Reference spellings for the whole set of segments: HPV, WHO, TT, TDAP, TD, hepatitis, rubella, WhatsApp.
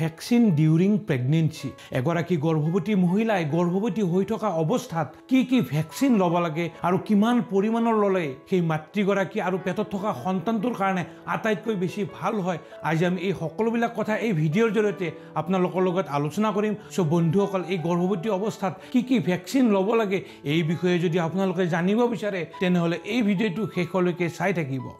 vaccine during pregnancy. Agoraki Gorboti Mohila, Gorboti Hoitoka Obostat, Kiki vaccine Lobalake, Arukiman Purimano Lole, He Matrigoraki Arupetoka Hontantur Kane, Ataiko Bishop Halhoi, Ajam E. Hokolovila Kota E. Video Jorote, Apnalokologot Alusna Korim, so Bondokal E. Gorboti Obostat, Kiki vaccine Lobalake, E. Bikojo di Apnaloka Janibo Bishare, Tenhole E. Video to Hekoloke Saitakibo.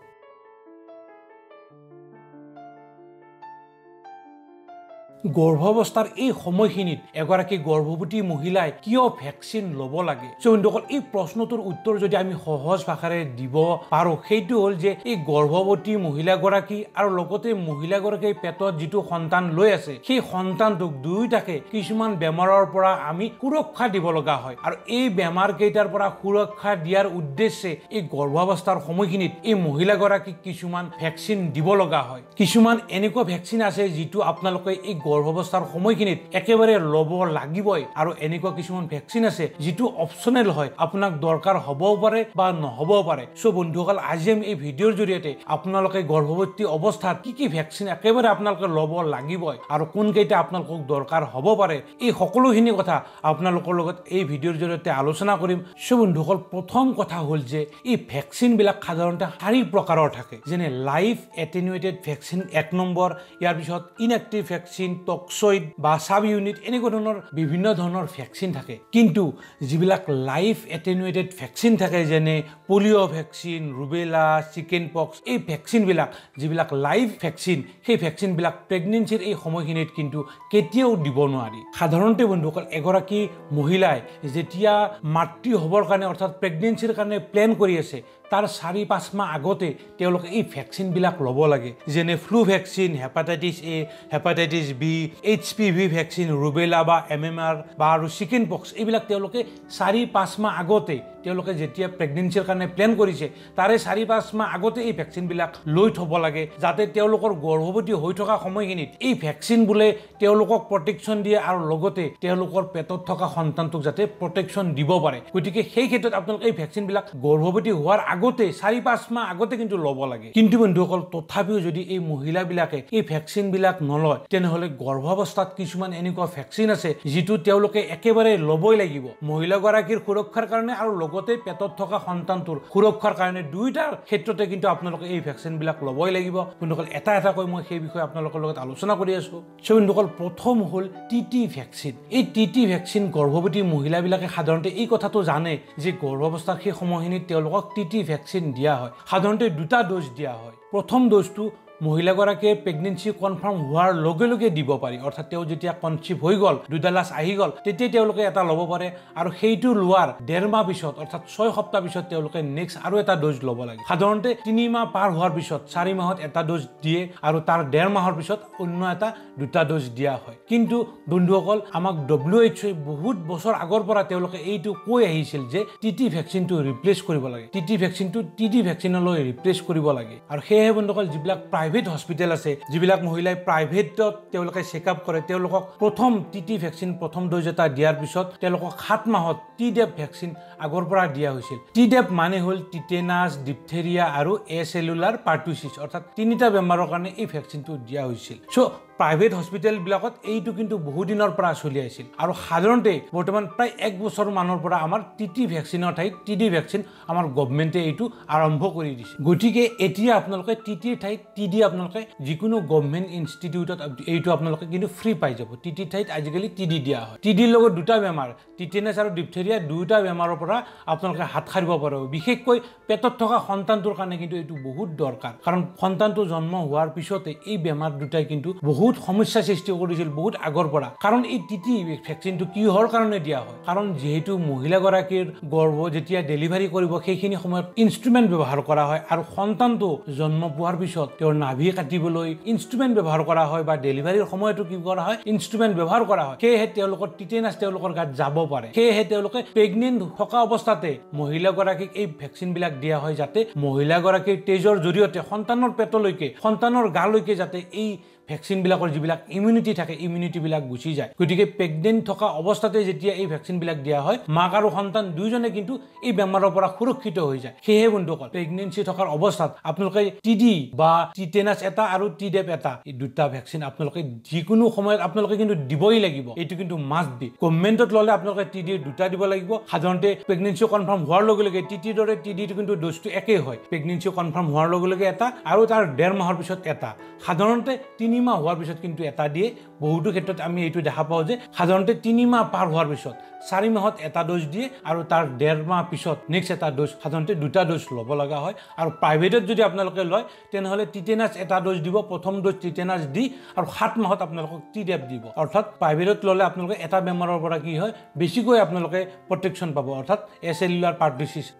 Gorhobostar e homohinit, Agoraki Gorbuti Muhila, Kio Hexin Lobolagi. So in the E. Prosnotur Uttojami Hohos Fakare Dibo, Paro Heduolje, E. Gorboti Muhila Goraki, Arlocote Muhila Gorke, Peto Jitu Hontan Loese, He Hontan Duk Duitake, Kishman Bemar Pora Ami, Kurokha Dibologahoi, or E. Bemarcator Pora Kurokha Diar Udese, E. Gorbobostar Homohinit, E. Muhila Goraki, Kishuman Hexin Dibologahoi, Kishuman Eniko Hexina says Jitu Apnaloke, E. গর্ভাবস্থার সময়খিনিত একেবারে লব লাগিবই আৰু এনেকুৱা কিছুমান vaccine আছে যেটো অপচনেল হয় আপোনাক দৰকাৰ হবও পাৰে বা নহবও পাৰে সো বন্ধুসকল আজি আমি এই ভিডিওৰ জৰিয়তে আপোনালোকে গৰ্ভৱতী অৱস্থাত কি কি ভ্যাকসিন একেবাৰে আপোনালোকে লব লাগিবই আৰু কোন কেইটা আপোনালোকক দৰকাৰ হ'ব পাৰে এই সকলোখিনি কথা আপোনালোকৰ লগত এই ভিডিওৰ জৰিয়তে আলোচনা কৰিম সো বন্ধুসকল প্ৰথম কথা হ'ল যে এই ভ্যাকসিন বিলাক সাধাৰণতে চাৰি প্ৰকাৰৰ থাকে যেনে লাইফ এটেনুয়েটেড ভ্যাকসিন এক নম্বৰ ইয়াৰ পিছত ইনএক্টিভ ভ্যাকসিন টক্সয়েড বা সাব ইউনিট এনেকৰণৰ বিভিন্ন ধৰণৰ ভ্যাকসিন থাকে কিন্তু যিবিলাক লাইফ এটেনুয়েটেড ভ্যাকসিন থাকে যেনে পলিও ভ্যাকসিন রুবেলা চিকেন পক্স এই ভ্যাকসিন বিলাক যিবিলাক লাইফ ভ্যাকসিন সেই ভ্যাকসিন বিলাক প্ৰেগন্যান্সিৰ এই সময়খিনিত কিন্তু কেতিয়াও দিব নোৱাৰি সাধাৰণতে বন্ধুসকল এগৰাকী মহিলাই যেতিয়া মাতৃ হবৰ কাৰণে অৰ্থাৎ প্ৰেগন্যান্সিৰ কাৰণে প্ল্যান কৰি আছে তার 4-5 মাহ আগতে তেওঁলোক এই ভ্যাকসিন বিলাক লব লাগে যেনে flu vaccine hepatitis A hepatitis B HPV vaccine rubella বা এমএমআর বা চিকেন পক্স এই বিলাক তেওঁলোকে 4-5 মাহ আগতে তেওঁলোকে যেতিয়া প্ৰেগন্যান্সিৰ কাৰণে প্ল্যান কৰিছে তাৰে 4-5 মাহ আগতে এই ভ্যাকসিন বিলাক লৈ থব লাগে যাতে তেওঁলোকৰ গৰ্ভৱতী হৈ থকা সময়খিনিত এই ভ্যাকসিন বুলে তেওঁলোকক প্ৰটেকচন দিয়ে আৰু লগতে তেওঁলোকৰ পেটত থকা সন্তানটোক যাতে প্ৰটেকচন দিব পাৰে গতিকে সেই ক্ষেত্ৰত আপোনালোকে এই ভ্যাকসিন বিলাক গৰ্ভৱতী হোৱাৰ আগতে 4-5 মাহ আগতে কিন্তু লব লাগে কিন্তু বন্ধুসকল তথাপিও যদি এই মহিলা বিলাকে এই ভ্যাকসিন বিলাক নলয় তেনেহলে গৰ্ভাৱস্থাত কিছুমান এনেকুৱা ভ্যাকসিন আছে যেটো তেওঁলোকে একেবাৰে লবই লাগিব মহিলা গৰাকীৰ সুৰক্ষাৰ কাৰণে আৰু লগতে পেটত থকা সন্তানটোৰ সুৰক্ষাৰ কাৰণে দুইটাৰ ক্ষেত্ৰতে কিন্তু আপোনালোকে এই ভ্যাকসিন বিলাক লবই লাগিব বন্ধুসকল এটা এটা কৈ মই সেই বিষয়ে আপোনালোকৰ লগত আলোচনা কৰি আছো সো বন্ধুসকল প্ৰথম হ'ল টিটি ভ্যাকসিন এই টিটি ভ্যাকসিন গৰ্ভৱতী মহিলা বিলাকে সাধাৰণতে এই কথাটো জানে যে গৰ্ভাৱস্থাৰ সেই সময়খিনিত তেওঁলোকক টিটি ভ্যাকসিন দিয়া হয় সাধাৰণতে দুটা ডোজ দিয়া হয় প্ৰথম ডোজটো মহিলা গৰাকীয়ে প্ৰেগন্যান্সি কনফাৰ্ম হোৱাৰ লগে লগে দিব পাৰি অৰ্থাৎ তেও যেতিয়া কনচিভ হৈ গল দুদালাস আহি গল তেতিয়া তেওঁলোকে এটা লব পাৰে আৰু সেইটো লোৱাৰ 1.5 মাহ পিছত অৰ্থাৎ 6 সপ্তাহ পিছত তেওঁলোকে নেক্সট আৰু এটা ডোজ লব লাগে সাধাৰণতে 3 মাহ পাৰ হোৱাৰ পিছত 4 মাহত এটা ডোজ দিয়ে আৰু তাৰ 1.5 মাহৰ পিছত অন্য এটা দুটা ডোজ দিয়া হয় কিন্তু বন্ধুসকল আমাক WHO বহুত বছৰ আগৰ পৰা তেওঁলোকে এইটো কৈ আহিছিল যে TT ভ্যাকসিনটো ৰিপ্লেস কৰিব লাগে TT ভ্যাকসিনটো TD ভ্যাকসিনলৈ ৰিপ্লেস কৰিব লাগে আৰু সেয়ে বন্ধুসকল যিবিলাক Private hospital আছে জিবিলাক মহিলাই প্ৰাইভেটত তেওলকে চেকআপ কৰে তেওলকক প্ৰথম টিটি ভ্যাকসিন প্ৰথম ডোজ এটা দিয়াৰ পিছত তেওলকক 7 মাহত TDAP ভ্যাকসিন আগৰ পৰা দিয়া হৈছিল TDAP মানে হ'ল টিটেনাস ডিপথেৰিয়া আৰু এসেলুলাৰ পাৰ্টুচিছ অৰ্থাৎ তিনিটা বেমাৰৰ কাৰণে এই ভ্যাকসিনটো দিয়া হৈছিল সো Private hospital বিলাকত এইটো কিন্তু বহু দিনৰ পৰা চলি আছিল আৰু সাধাৰণতে বৰ্তমান প্ৰায় 1 বছৰ মানৰ পৰা আমাৰ টিটি ভ্যাকসিনৰ ঠাইত TD ভ্যাকসিন আমাৰ গৱৰ্ণমেণ্টে এইটো আৰম্ভ কৰি দিছে গতিকে এতিয়া আপোনালোকে টিটি ঠাইত TD আপোনালোকে যিকোনো গৱৰ্ণমেণ্ট ইনষ্টিটিউটত এইটো আপোনালোকে কিন্তু ফ্ৰী পাই যাব টিটি ঠাইত আজিকালি TD দিয়া হয় TD লগত দুটা বেমাৰ টিটেনাস আৰু ডিপথেৰিয়া দুটা বেমাৰৰ পৰা আপোনালোকে হাত খাৰিব পাৰে বিশেষকৈ পেটত থকা সন্তানটোৰ কাৰণে কিন্তু এইটো বহুত দৰকাৰ কাৰণ সন্তানটো জন্ম হোৱাৰ পিছতে এই বেমাৰ দুটাই কিন্তু বহুত সমস্যা সৃষ্টি কৰিছিল বহুত আগৰ পৰা কাৰণ এই টিটি ভ্যাকসিনটো কি হৰ কাৰণে দিয়া হয় কাৰণ যেহেতু মহিলা গৰাকীৰ গৰ্ভ যেতিয়া ডেলিভাৰী কৰিব সেইখিনি সময়ত ইনস্ট্ৰুমেন্ট ব্যৱহাৰ কৰা হয় আৰু সন্তানটো জন্ম পোৱাৰ পিছত তেওঁৰ নাভি কাটিবলৈ ইনস্ট্ৰুমেন্ট ব্যৱহাৰ কৰা হয় বা ডেলিভাৰীৰ সময়টো কি কৰা হয় ইনস্ট্ৰুমেন্ট ব্যৱহাৰ কৰা হয় সেয়ে তেওঁলোকৰ টিটেনাস তেওঁলোকৰ গাত যাব পাৰে সেয়ে তেওঁলোকে প্ৰেগন্যান্ট থকা অৱস্থাতে মহিলা গৰাকীক এই ভ্যাকসিন বিলাক দিয়া হয় যাতে মহিলা গৰাকীৰ তেজৰ জৰিয়তে সন্তানৰ পেটলৈকে সন্তানৰ গালৈকে যাতে এই vaccine bilakor jibilak immunity thake immunity bilak guchi jay kotike pregnant thoka obostate jetia ei vaccine bilak dia hoy mak aru hontan duijone kintu ei bemar opora surokkito hoy jay hehe bondukol pregnancy thokar obostat apnaloke TD ba tetanus eta aru TDAP eta ei duta vaccine apnaloke jikunu samayat apnaloke kintu diboi lagibo etu kintu must be comment ot lole apnaloke TD duta dibo lagibo sadharonte pregnancy confirm hoar loge loge TT dore TD kintu dose to ekei hoy pregnancy confirm hoar loge loge eta aru tar 1.5 mahar pisot eta sadharonte 3 mah hoar pisot kintu eta die bohutu khetrot ami eitu dekha pao je sadharonte 3 mah par hoar pisot 4 mahot eta dose die aru tar 1.5 mah pisot next eta dose sadharonte duta dose lobo laga hoy aru private jodi apnaloke loy ten hole tetanus eta dose dibo prothom dose tetanus di aru 7 mahot apnaloke TDAP dibo orthat private lole apnaloke eta bemoror pora ki hoy beshi koi apnaloke protection pabo orthat acellular partosis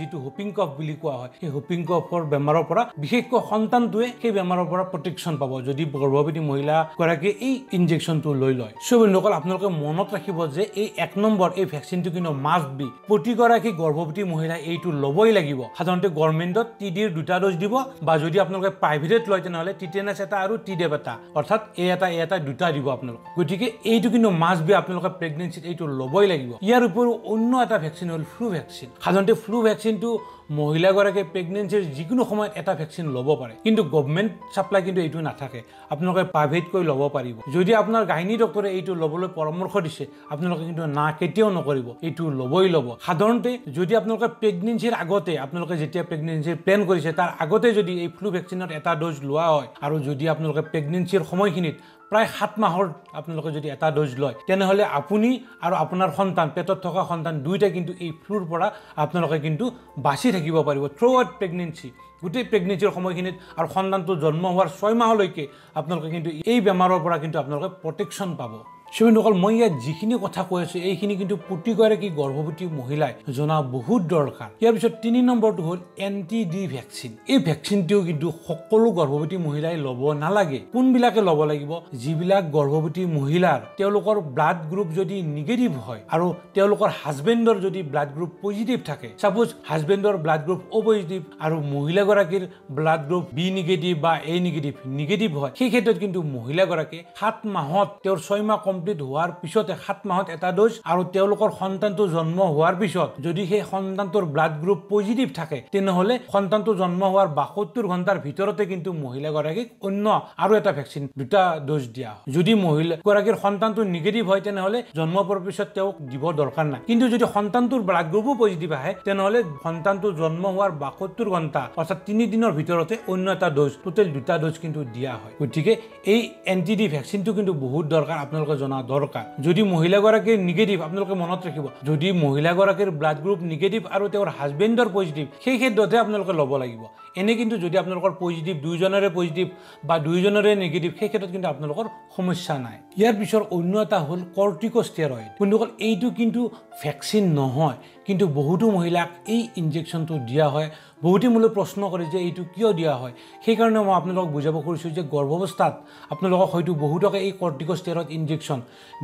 jitu whooping cough bili koa hoy he whooping cough or bemoror pora bishekko hontan tuwe he bemoror pora protection pabo jodi gorbhavati mohila kora ki ei injection tu loi loy so lokal apnaloke monot rakhibo je ei ek number ei vaccine tu kino must be poti kora ki gorbhavati mohila ei tu loboi lagibo সাধাৰণতে গভৰ্ণমেণ্টত টিডিৰ দুটা dose দিব বা যদি আপোনালোকে প্ৰাইভেটত লয় তেনহলে tetanus এটা আৰু টিডেপ এটা অৰ্থাৎ এটা দুটা দিব আপোনালোক গতিকে এইটো কিন্তু মাস্ট বি আপোনালোকে প্ৰেগনেন্সিত এইটো লবই লাগিব ইয়াৰ উপৰিও অন্য এটা ভ্যাকচিন হ'ল ফ্লু ভ্যাকচিন সাধাৰণতে ফ্লু ভ্যাকচিনটো মহিলা গৰাকীয়ে প্ৰেগনেন্সিৰ যিকোনো সময়ত এটা ভ্যাকচিন লব পাৰে কিন্তু গৱৰ্ণমেণ্ট সাপ্লাই কিন্তু এইটো নাথাকে আপোনালোকে প্ৰাইভেট কৈ লব পাৰিব যদি আপোনাৰ গাইনী ডক্টৰে এইটো লবলৈ পৰামৰ্শ দিছে আপোনালোকে কিন্তু না কেতিয়াও নকৰিব এইটো লবই লব সাধাৰণতে যদি আপোনালোকে প্ৰেগনেন্সিৰ আগতে আপোনালোকে যেতিয়া প্ৰেগনেন্সি প্ল্যান কৰিছে তাৰ আগতে যদি এই ফ্লু ভ্যাকচিনৰ এটা ড'জ লোৱা হয় আৰু যদি আপোনালোকে প্ৰেগনেন্সিৰ সময়খিনিত প্ৰায় 7 মাহৰ আপোনালোকে যদি এটা ড'জ লয় তেনেহলে আপুনি আৰু আপোনাৰ সন্তান পেটত থকা সন্তান দুইটা কিন্তু এই ফ্লুৰ পৰা আপোনালোকে কিন্তু বাছি থাকিব পাৰিব থ্ৰু আউট প্ৰেগনেন্সি গুটি প্ৰেগনেন্সিৰ সময়খিনিত আৰু সন্তানটো জন্ম হোৱাৰ 6 মাহলৈকে আপোনালোকে কিন্তু এই বেমাৰৰ পৰা কিন্তু আপোনালোকে প্ৰটেকচন পাব শুনকল মই ইয়াত যিখিনি কথা কৈ আছো এইখিনি কিন্তু প্ৰতিগৰে কি গৰ্ভৱতী মহিলাই জনা বহুত দৰকাৰ ইয়াৰ পিছত 3 নম্বৰটো হ'ল এনটিডি ভ্যাকচিন এই ভ্যাকচিনটো কিন্তু সকলো গৰ্ভৱতী মহিলাই লব নালাগে কোনবিলাকে লব লাগিব যিবিলাক গৰ্ভৱতী মহিলাৰ তেওঁলোকৰ ব্লাড গ্ৰুপ যদি নেগেটিভ হয় আৰু তেওঁলোকৰ হাজবেণ্ডৰ যদি ব্লাড গ্ৰুপ পজিটিভ থাকে সাপোজ হাজবেণ্ডৰ ব্লাড গ্ৰুপ ও পজিটিভ আৰু মহিলা গৰাকীৰ ব্লাড গ্ৰুপ বি নেগেটিভ বা এ নেগেটিভ হয় সেই ক্ষেত্ৰত কিন্তু মহিলা গৰাকী 7 মাহত তেওঁৰ 6 মাহ কমপ্লিট হোৱাৰ পিছতে 7 মাহত এটা ড'জ আৰু তেওঁলোকৰ সন্তানটো জন্ম হোৱাৰ পিছত যদি সেই সন্তানটোৰ ব্লাড গ্ৰুপ পজিটিভ থাকে তেনেহলে সন্তানটো জন্ম হোৱাৰ 72 ঘণ্টাৰ ভিতৰতে কিন্তু মহিলা গৰাকীক অন্য আৰু এটা ভ্যাকচিন দুটা ড'জ দিয়া হয় যদি মহিলা গৰাকীৰ সন্তানটো নেগেটিভ হয় তেনেহলে জন্ম হোৱাৰ পিছত তেওঁক দিব দৰকাৰ নাই কিন্তু যদি সন্তানটোৰ ব্লাড গ্ৰুপো পজিটিভ আহে তেনেহলে সন্তানটো জন্ম হোৱাৰ 72 ঘণ্টা অৰ্থাৎ 3 দিনৰ ভিতৰতে অন্য এটা ড'জ টোটেল দুটা ড'জ কিন্তু দিয়া হয় গতিকে এই এনটিডি ভ্যাকচিনটো কিন্তু বহুত দৰকাৰ আপোনালোকৰ দৰকাৰ যদি মহিলা গৰাকীৰ নেগেটিভ আপোনালোকে মনত ৰাখিব যদি মহিলা গৰাকীৰ ব্লাড গ্ৰুপ নেগেটিভ আৰু তেওঁৰ হাজবেণ্ডৰ পজিটিভ সেই ক্ষেত্ৰতে আপোনালোকে লব লাগিব এনে কিন্তু যদি আপোনালোকৰ পজিটিভ দুইজনৰে পজিটিভ বা দুইজনৰে নেগেটিভ সেই ক্ষেত্ৰত কিন্তু আপোনালোকৰ সমস্যা নাই ইয়াৰ পিছৰ অন্য এটা হ'ল কৰ্টিকোষ্টেৰয়েড বন্ধুসকল এইটো কিন্তু ভ্যাকচিন নহয় কিন্তু বহুতো মহিলাক এই ইনজেকশনটো দিয়া হয় বহুতে মূল প্ৰশ্ন কৰে যে এইটো কিয় দিয়া হয় সেই কাৰণে মই আপোনালোকক বুজাব খুজিছো যে গৰ্ভাৱস্থাত আপোনালোকক হয়তো বহুতকে এই কৰ্টিকোষ্টেৰয়েড ইনজেকশন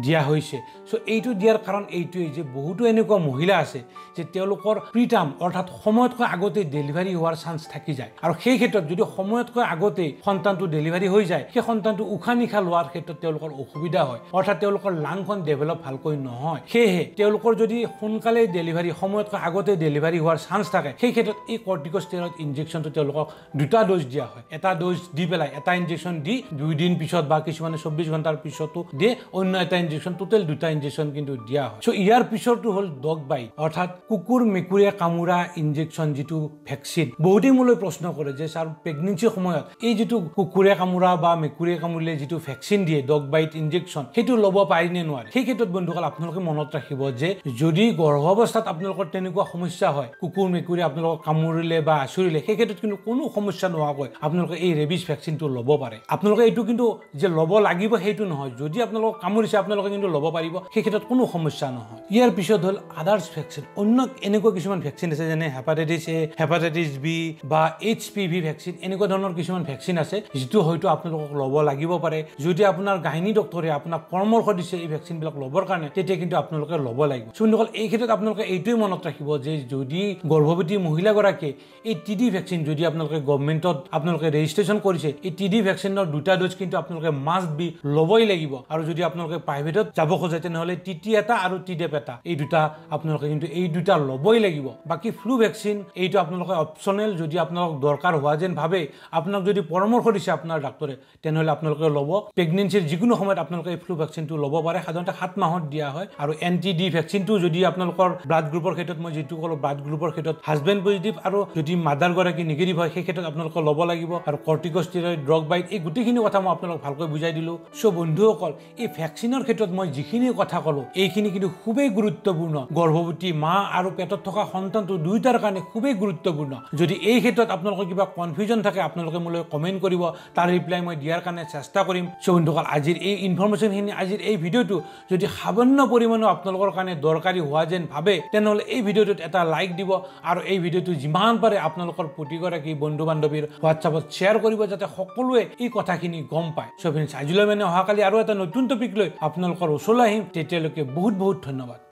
দিয়া হৈছে সো এইটো দিয়াৰ কাৰণ এইটোই যে বহুতো এনেকুৱা মহিলা আছে যে তেওঁলোকৰ প্ৰিটাম অৰ্থাৎ সময়তকৈ আগতে ডেলিভাৰী হোৱাৰ চান্স থাকি যায় আৰু সেই ক্ষেত্ৰত যদি সময়তকৈ আগতে সন্তানটো ডেলিভাৰী হৈ যায় সেই সন্তানটো উখা নিখা লোৱাৰ ক্ষেত্ৰত তেওঁলোকৰ অসুবিধা হয় অৰ্থাৎ তেওঁলোকৰ লাংখন ডেভেলপ ভালকৈ নহয় সেয়ে তেওঁলোকৰ যদি সোনকালে ডেলিভাৰী সময়তকৈ আগতে ডেলিভাৰী হোৱাৰ চান্স থাকে সেই ক্ষেত্ৰত এই কৰ্টিকোষ্টেৰয়েড ইনজেকশনটো তেওঁলোকক দুটা ড'জ দিয়া হয় এটা ড'জ দি পেলাই এটা ইনজেকশন দি 2 দিন পিছত বা কিছুমানে 24 ঘণ্টাৰ পিছতো দিয়ে অন্য এটা ইনজেকশন টোটাল দুটা ইনজেকশন কিন্তু দিয়া হয় সো ইয়াৰ পিছৰটো হ'ল ডগ বাইট অৰ্থাৎ কুকুৰ মেকুৰীয়ে কামুৰা ইনজেকশন যেটো ভ্যাকচিন বহুতে মূল প্ৰশ্ন কৰে যে স্যাৰ প্ৰেগনেন্সিৰ সময়ত এই যেটো কুকুৰে কামুৰা বা মেকুৰীয়ে কামুৰিলে যেটো ভ্যাকচিন দিয়ে ডগ বাইট ইনজেকশন সেইটো ল'ব পাৰি নে নোৱাৰে সেই ক্ষেত্ৰত বন্ধুসকল আপোনালোকে মনত ৰাখিব যে যদি গৰ্ভাৱস্থাত আপোনালোকৰ তেনেকুৱা সমস্যা হয় কুকুৰ মেকুৰী আপোনালোকক কামুৰিলে বা আচুৰিলে সেই ক্ষেত্ৰত কিন্তু কোনো সমস্যা নোহোৱাকৈ আপোনালোকে এই ৰেবিছ ভ্যাকচিনটো ল'ব পাৰে আপোনালোকে এইটো কিন্তু যে ল'ব লাগিব সেইটো নহয় যদি আপোনালোক কামুৰিছে আপোনালোকে কিন্তু লব পাৰিব সেই ক্ষেত্ৰত কোনো সমস্যা নহয় ইয়াৰ পিছত হ'ল আদাৰ্স ভ্যাকচিন অন্য এনেকুৱা কিছুমান ভ্যাকচিন আছে যেনে হেপাটাইটিছ এ হেপাটাইটিছ বি বা HPV vaccine, any good honor Kishan vaccine as is to Hoto Apno Lobolagibopare, Judia Apuna Gaini Doctor, Apuna Pormor Hodis vaccine block Loborkan, they take into Apnoka Lobolago. Soon Akit Apnoka, a two monotrakibo, Judy, Gorbobiti, Muhilagorake, a TD vaccine, Judy Apnoka government or Apnoka registration course, a TD vaccine or Duta Doskin to Apnoka must be Loboilagibo, or Judy Apnoka private, Jabokosetanole, Titiata, or Tidepeta, a Duta Apnoka into a Duta Loboilagibo, Baki flu vaccine, eight Apnoka optional, Judy Apnok Dorkar was and Pabe, Apnok Judy Pormor Hodis Apna Doctor, Tenol Apnoka Lobo, Pregnancy Jiguno Homer Apnoka flu vaccine to Lobobara, Hadonta Hatmahot Diaho, or NTD vaccine to Judy Apnokor, blood group or Hetot Mojitu or blood group or Hetot, husband positive, or Judy Madar Goraki negative or Heketot Apnoka Lobolagibo, or corticosteroid drug bite, a good thing of Apnok Halko Bujadilo, Shobundo call, a vaccine or Hetot Mojikini Katakolo, Akini to Hube Gurutabuna, Gorbobuti, Ma, Arupeto Toka Hontan to Duitar Kane, Hube Gurutabuna, Judy Aketot Apnok Giba confusion Taka Apnokamo, comment Koribo, Tariply, my dear Kane, Sastakorim, Shobundokal Ajir A information in Ajir A video to Judy Habana Porimano Apnok Kane, Dorkari, Wajen Pabe, then all A video to Eta like Divo, or A video to Jiman Pare Apnokor Putigoraki, Bondubandobir, WhatsApp, share Koribo at a Hokolwe, Ekotakini Gompai. So in Sajulameno Hakali Arata no Tunto Piclo, Apnokor Solahim, Teteloke, Boot Boot Tonovat.